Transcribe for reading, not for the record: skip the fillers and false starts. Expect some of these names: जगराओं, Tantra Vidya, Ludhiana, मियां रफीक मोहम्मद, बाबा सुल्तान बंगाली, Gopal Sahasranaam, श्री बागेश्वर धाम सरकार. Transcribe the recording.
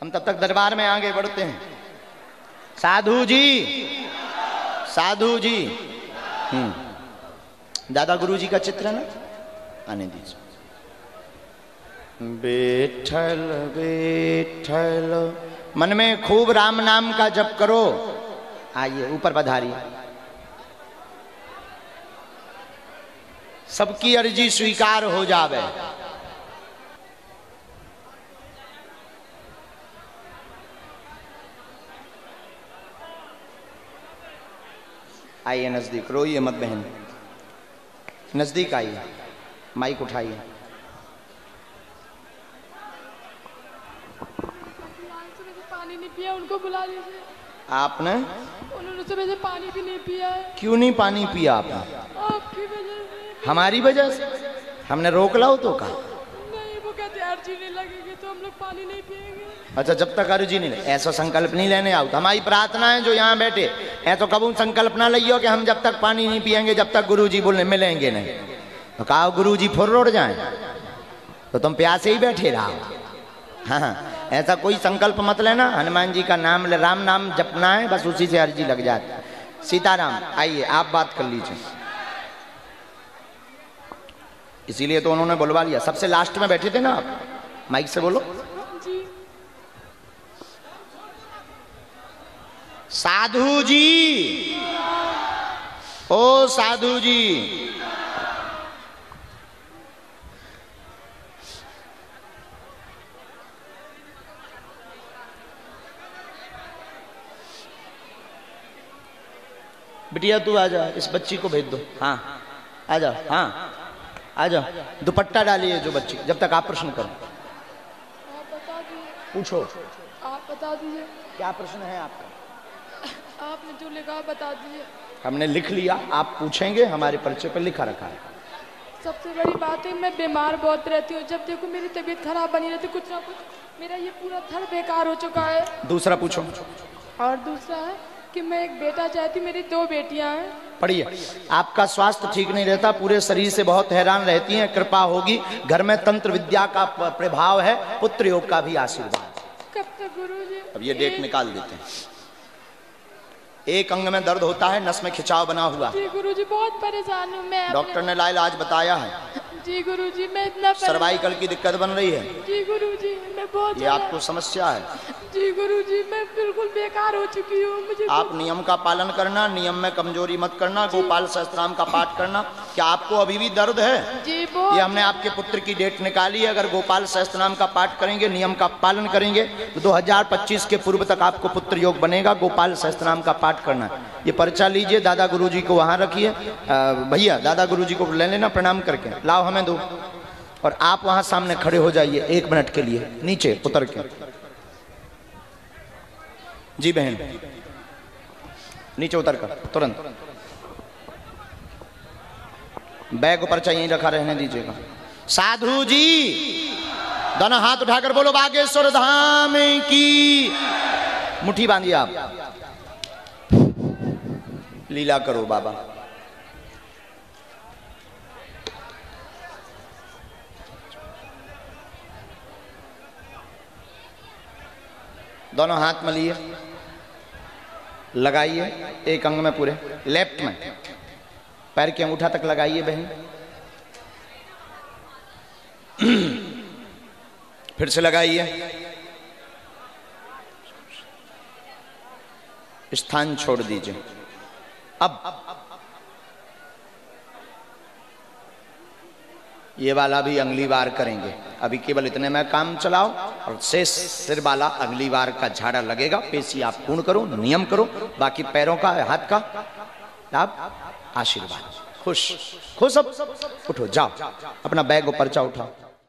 हम तब तक दरबार में आगे बढ़ते हैं। साधु जी, साधु जी, दादा गुरु जी का चित्र है ना, आने दीजिए। बैठल बैठल मन में खूब राम नाम का जप करो। आइए ऊपर पधारिए। सबकी अर्जी स्वीकार हो जावे। आइए नजदीक, रोइए मत बहन, नजदीक आइए, माइक उठाइए। पानी नहीं पिया, उनको बुला लीजिए। आपने उन्होंने सुबह से पानी भी नहीं पिया है। क्यों नहीं पानी पिया आपने? आपकी वजह से। हमारी वजह से? हमने रोक लाओ तो कहा नहीं, वो कहते अर्जी नहीं लगेगी तो हम लोग पानी नहीं पिएंगे। अच्छा, जब तक अर्जी नहीं लगे ऐसा संकल्प नहीं लेने आओ। हमारी प्रार्थना है जो यहाँ बैठे ऐसा तो कबूल संकल्प ना लियो कि हम जब तक पानी नहीं पियेंगे जब तक गुरु जी मिलेंगे नहीं। तो कहा गुरु जी फुर्रोड़ जाए तो तुम प्यासे ही बैठे रहो। हाँ, ऐसा कोई संकल्प मत लेना। हनुमान जी का नाम, राम नाम जपना है, बस उसी से अर्जी लग जाती है। सीताराम आइए, आप बात कर लीजिए। इसीलिए तो उन्होंने बुलवा लिया। सबसे लास्ट में बैठे थे ना आप, माइक से बोलो। साधु जी, ओ साधु जी, बिटिया तू आ जा, इस बच्ची को भेज दो। हाँ आ जाओ, हाँ आ जाओ। दुपट्टा डालिए जो बच्ची, जब तक आप प्रश्न करो। पूछो, आप बता दीजिए क्या प्रश्न है आपका। आपने जो लिखा बता दीजिए। हमने लिख लिया, आप पूछेंगे, हमारे पर्चे पर लिखा रखा है। सबसे बड़ी बात है मैं बीमार बहुत रहती हूँ, जब देखो मेरी तबीयत खराब बनी रहती, कुछ ना कुछ मेरा ये पूरा थर बेकार हो चुका है। दूसरा पूछो। और दूसरा है कि मैं एक बेटा चाहती, मेरी दो बेटियां हैं। पढ़िए। आपका स्वास्थ्य ठीक नहीं रहता, पूरे शरीर से बहुत हैरान रहती हैं, कृपा होगी। घर में तंत्र विद्या का प्रभाव है, पुत्र योग का भी आशीर्वाद। कब तक गुरुजी? अब ये डेट निकाल देते हैं। एक अंग में दर्द होता है, नस में खिंचाव बना हुआ। जी गुरुजी बहुत परेशान हूँ मैं। डॉक्टर ने लाल आज बताया है। जी गुरुजी मैं इतना सर्वाइकल की दिक्कत बन रही है। जी गुरुजी मैं बहुत, ये आपको समस्या है। जी गुरुजी मैं बिल्कुल बेकार हो चुकी हूँ। मुझे आप नियम का पालन करना, नियम में कमजोरी मत करना, गोपाल सहस्त्रनाम का पाठ करना। क्या आपको अभी भी दर्द है? जी बहुत। ये हमने आपके पुत्र की डेट निकाली है। अगर गोपाल सहस्त्रनाम का पाठ करेंगे, नियम का पालन करेंगे तो 2025 के पूर्व तक आपको पुत्र योग बनेगा। गोपाल सहस्त्रनाम का पाठ करना। ये पर्चा लीजिए, दादा गुरु जी को वहाँ रखिए। भैया दादा गुरु जी को ले लेना, प्रणाम करके लाओ हमें दो। और आप वहाँ सामने खड़े हो जाइए 1 मिनट के लिए, नीचे उतर के। जी बहन नीचे उतर कर तुरंत। बैग ऊपर चाहिए रखा रहने दीजिएगा। साधु जी, दोनों हाथ उठाकर बोलो बागेश्वर धाम की। मुट्ठी बांधिए, आप लीला करो बाबा। दोनों हाथ मलिए, लगाइए एक अंग में पूरे, लेफ्ट में पैर के अंगूठा तक लगाइए बहन। फिर से लगाइए, स्थान छोड़ दीजिए। अब ये वाला भी अगली बार करेंगे, अभी केवल इतने में काम चलाओ। और शेष सिर वाला अगली बार का झाड़ा लगेगा। पेशी आप पूर्ण करो, नियम करो, बाकी पैरों का हाथ का लाभ आशीर्वाद। खुश खुश, अब उठो, जाओ अपना बैग और पर्चा उठाओ।